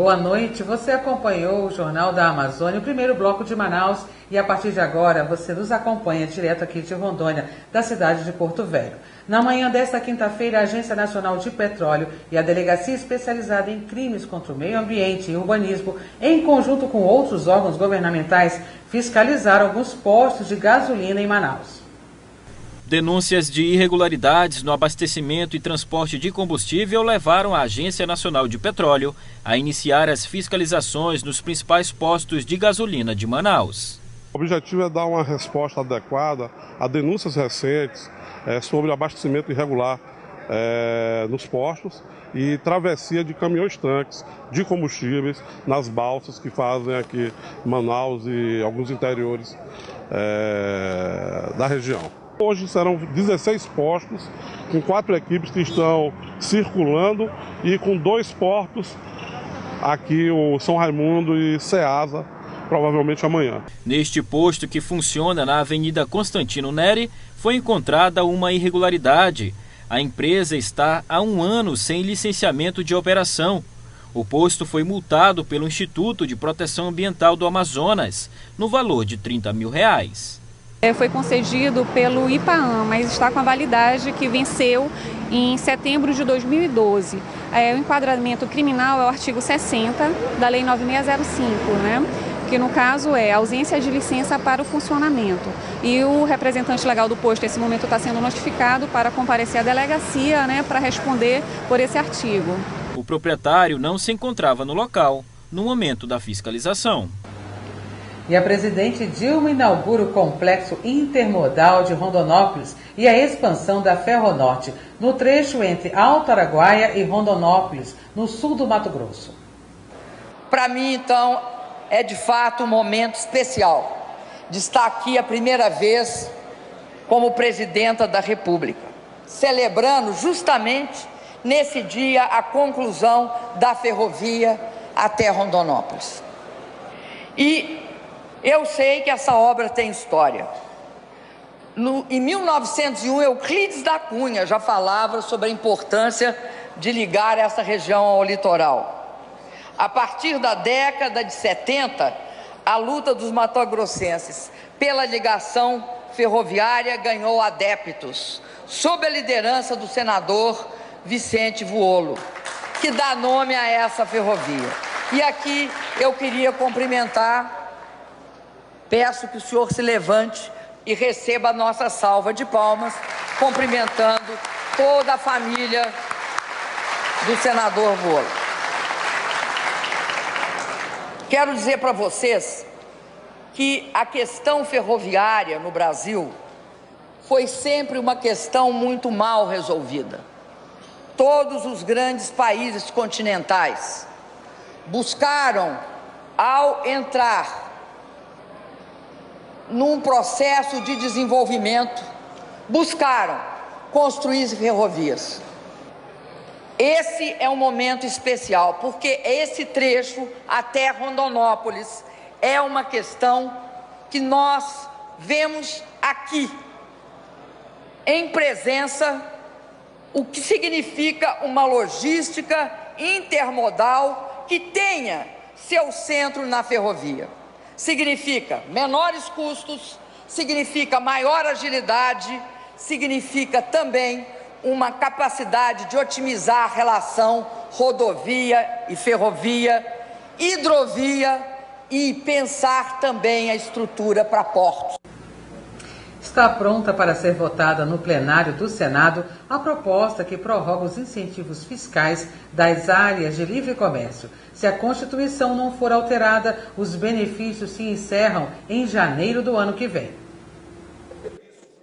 Boa noite, você acompanhou o Jornal da Amazônia, o primeiro bloco de Manaus, e a partir de agora você nos acompanha direto aqui de Rondônia, da cidade de Porto Velho. Na manhã desta quinta-feira, a Agência Nacional de Petróleo e a Delegacia Especializada em Crimes contra o Meio Ambiente e Urbanismo, em conjunto com outros órgãos governamentais, fiscalizaram alguns postos de gasolina em Manaus. Denúncias de irregularidades no abastecimento e transporte de combustível levaram a Agência Nacional de Petróleo a iniciar as fiscalizações nos principais postos de gasolina de Manaus. O objetivo é dar uma resposta adequada a denúncias recentes sobre abastecimento irregular nos postos e travessia de caminhões-tanques de combustíveis nas balsas que fazem aqui Manaus e alguns interiores da região. Hoje serão 16 postos, com 4 equipes que estão circulando e com 2 portos, aqui o São Raimundo e Ceasa, provavelmente amanhã. Neste posto que funciona na Avenida Constantino Nery, foi encontrada uma irregularidade. A empresa está há um ano sem licenciamento de operação. O posto foi multado pelo Instituto de Proteção Ambiental do Amazonas, no valor de R$ 30 mil. Foi concedido pelo IPAAM, mas está com a validade que venceu em setembro de 2012. O enquadramento criminal é o artigo 60 da Lei 9605, né? Que no caso é ausência de licença para o funcionamento. E o representante legal do posto, nesse momento, está sendo notificado para comparecer à delegacia, né, para responder por esse artigo. O proprietário não se encontrava no local no momento da fiscalização. E a presidente Dilma inaugura o complexo intermodal de Rondonópolis e a expansão da Ferronorte, no trecho entre Alto Araguaia e Rondonópolis, no sul do Mato Grosso. Para mim, então, é de fato um momento especial de estar aqui a primeira vez como presidenta da República, celebrando justamente nesse dia a conclusão da ferrovia até Rondonópolis. E eu sei que essa obra tem história. Em 1901, Euclides da Cunha já falava sobre a importância de ligar essa região ao litoral. A partir da década de 70, a luta dos matogrossenses pela ligação ferroviária ganhou adeptos, sob a liderança do senador Vicente Vuolo, que dá nome a essa ferrovia. E aqui eu queria cumprimentar. Peço que o senhor se levante e receba a nossa salva de palmas, cumprimentando toda a família do senador Vuolo. Quero dizer para vocês que a questão ferroviária no Brasil foi sempre uma questão muito mal resolvida. Todos os grandes países continentais buscaram, ao entrar num processo de desenvolvimento, buscaram construir ferrovias. Esse é um momento especial, porque esse trecho até Rondonópolis é uma questão que nós vemos aqui, em presença, o que significa uma logística intermodal que tenha seu centro na ferrovia. Significa menores custos, significa maior agilidade, significa também uma capacidade de otimizar a relação rodovia e ferrovia, hidrovia e pensar também a estrutura para portos. Está pronta para ser votada no plenário do Senado a proposta que prorroga os incentivos fiscais das áreas de livre comércio. Se a Constituição não for alterada, os benefícios se encerram em janeiro do ano que vem.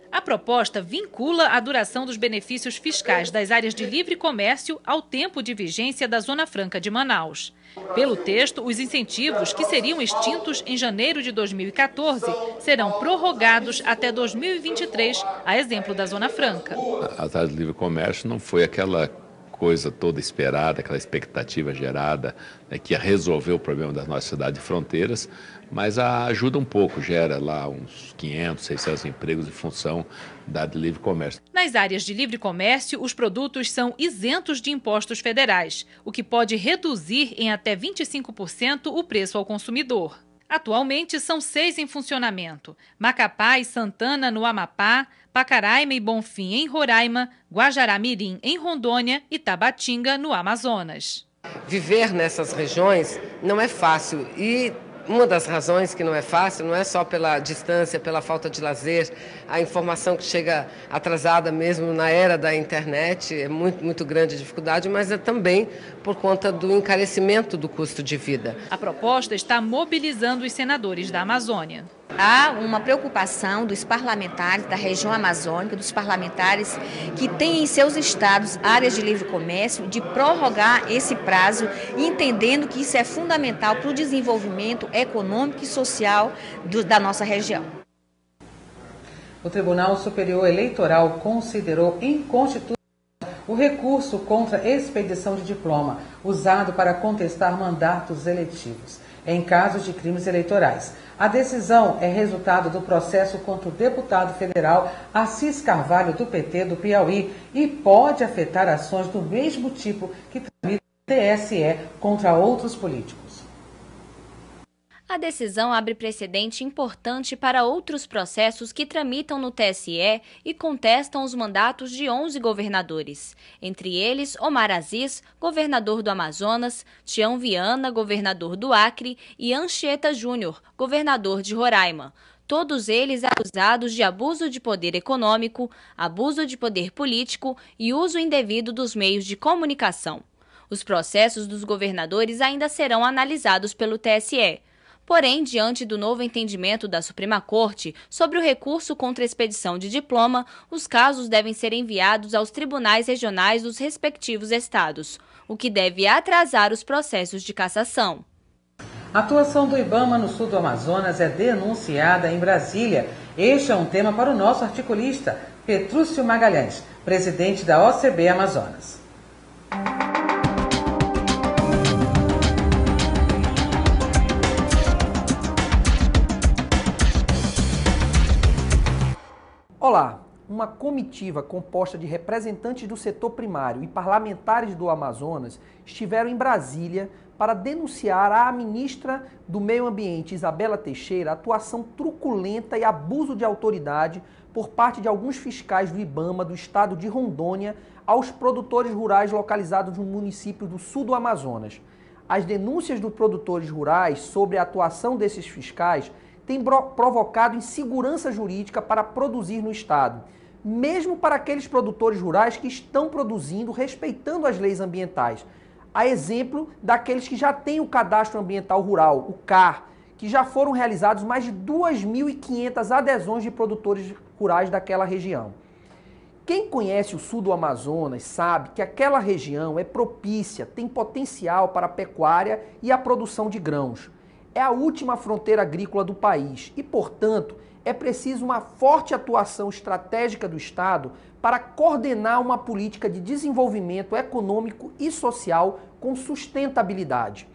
A proposta vincula a duração dos benefícios fiscais das áreas de livre comércio ao tempo de vigência da Zona Franca de Manaus. Pelo texto, os incentivos, que seriam extintos em janeiro de 2014, serão prorrogados até 2023, a exemplo da Zona Franca. A área de livre comércio não foi aquela coisa toda esperada, aquela expectativa gerada, né, que ia resolver o problema das nossas cidades e fronteiras, mas ajuda um pouco, gera lá uns 500, 600 empregos em função da de livre comércio. Nas áreas de livre comércio, os produtos são isentos de impostos federais, o que pode reduzir em até 25% o preço ao consumidor. Atualmente, são 6 em funcionamento: Macapá e Santana, no Amapá, Pacaraima e Bonfim, em Roraima, Guajaramirim, em Rondônia e Tabatinga, no Amazonas. Viver nessas regiões não é fácil e uma das razões que não é fácil não é só pela distância, pela falta de lazer, a informação que chega atrasada mesmo na era da internet, é muito grande a dificuldade, mas é também por conta do encarecimento do custo de vida. A proposta está mobilizando os senadores da Amazônia. Há uma preocupação dos parlamentares da região amazônica, dos parlamentares que têm em seus estados áreas de livre comércio, de prorrogar esse prazo, entendendo que isso é fundamental para o desenvolvimento econômico e social da nossa região. O Tribunal Superior Eleitoral considerou inconstitucional o recurso contra a expedição de diploma, usado para contestar mandatos eletivos em casos de crimes eleitorais. A decisão é resultado do processo contra o deputado federal Assis Carvalho, do PT do Piauí, e pode afetar ações do mesmo tipo que tramita o TSE contra outros políticos. A decisão abre precedente importante para outros processos que tramitam no TSE e contestam os mandatos de 11 governadores. Entre eles, Omar Aziz, governador do Amazonas, Tião Viana, governador do Acre, e Anchieta Júnior, governador de Roraima. Todos eles acusados de abuso de poder econômico, abuso de poder político e uso indevido dos meios de comunicação. Os processos dos governadores ainda serão analisados pelo TSE. Porém, diante do novo entendimento da Suprema Corte sobre o recurso contra a expedição de diploma, os casos devem ser enviados aos tribunais regionais dos respectivos estados, o que deve atrasar os processos de cassação. A atuação do Ibama no sul do Amazonas é denunciada em Brasília. Este é um tema para o nosso articulista, Petrúcio Magalhães, presidente da OCB Amazonas. Olá, uma comitiva composta de representantes do setor primário e parlamentares do Amazonas estiveram em Brasília para denunciar à ministra do Meio Ambiente, Isabela Teixeira, a atuação truculenta e abuso de autoridade por parte de alguns fiscais do Ibama do estado de Rondônia aos produtores rurais localizados no município do sul do Amazonas. As denúncias dos produtores rurais sobre a atuação desses fiscais tem provocado insegurança jurídica para produzir no estado, mesmo para aqueles produtores rurais que estão produzindo respeitando as leis ambientais, a exemplo daqueles que já têm o Cadastro Ambiental Rural, o CAR, que já foram realizados mais de 2.500 adesões de produtores rurais daquela região. Quem conhece o sul do Amazonas sabe que aquela região é propícia, tem potencial para a pecuária e a produção de grãos. É a última fronteira agrícola do país e, portanto, é preciso uma forte atuação estratégica do Estado para coordenar uma política de desenvolvimento econômico e social com sustentabilidade.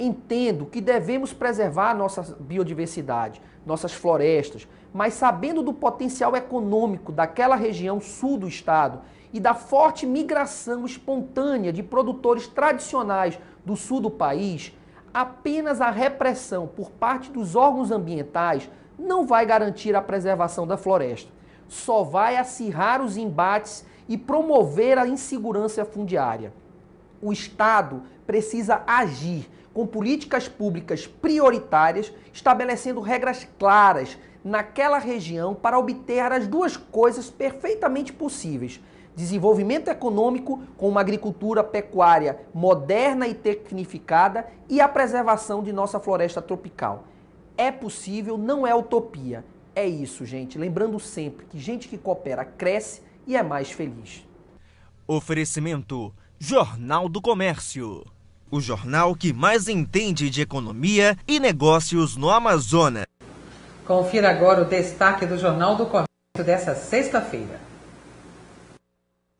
Entendo que devemos preservar a nossa biodiversidade, nossas florestas, mas sabendo do potencial econômico daquela região sul do Estado e da forte migração espontânea de produtores tradicionais do sul do país, apenas a repressão por parte dos órgãos ambientais não vai garantir a preservação da floresta. Só vai acirrar os embates e promover a insegurança fundiária. O Estado precisa agir com políticas públicas prioritárias, estabelecendo regras claras naquela região para obter as duas coisas perfeitamente possíveis: desenvolvimento econômico com uma agricultura pecuária moderna e tecnificada e a preservação de nossa floresta tropical. É possível, não é utopia. É isso, gente. Lembrando sempre que gente que coopera cresce e é mais feliz. Oferecimento Jornal do Comércio. O jornal que mais entende de economia e negócios no Amazonas. Confira agora o destaque do Jornal do Comércio dessa sexta-feira.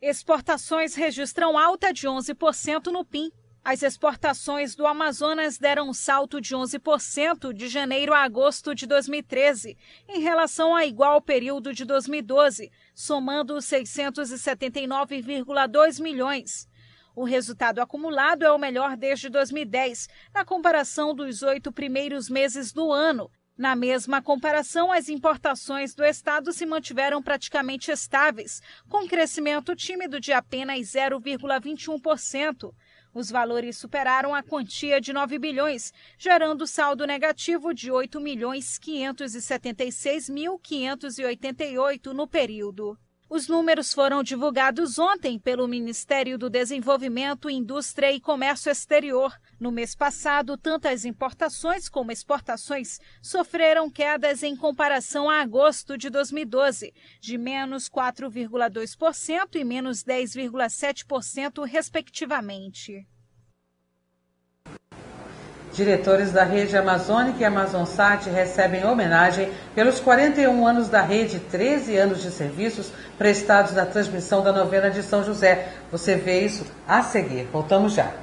Exportações registram alta de 11% no PIN. As exportações do Amazonas deram um salto de 11% de janeiro a agosto de 2013, em relação a igual período de 2012, somando 679,2 milhões. O resultado acumulado é o melhor desde 2010, na comparação dos 8 primeiros meses do ano. Na mesma comparação, as importações do estado se mantiveram praticamente estáveis, com crescimento tímido de apenas 0,21%. Os valores superaram a quantia de 9 bilhões, gerando saldo negativo de 8.576.588 no período. Os números foram divulgados ontem pelo Ministério do Desenvolvimento, Indústria e Comércio Exterior. No mês passado, tanto as importações como exportações sofreram quedas em comparação a agosto de 2012, de menos 4,2% e menos 10,7%, respectivamente. Diretores da Rede Amazônica e Amazonsat recebem homenagem pelos 41 anos da rede e 13 anos de serviços prestados na transmissão da novena de São José. Você vê isso a seguir. Voltamos já.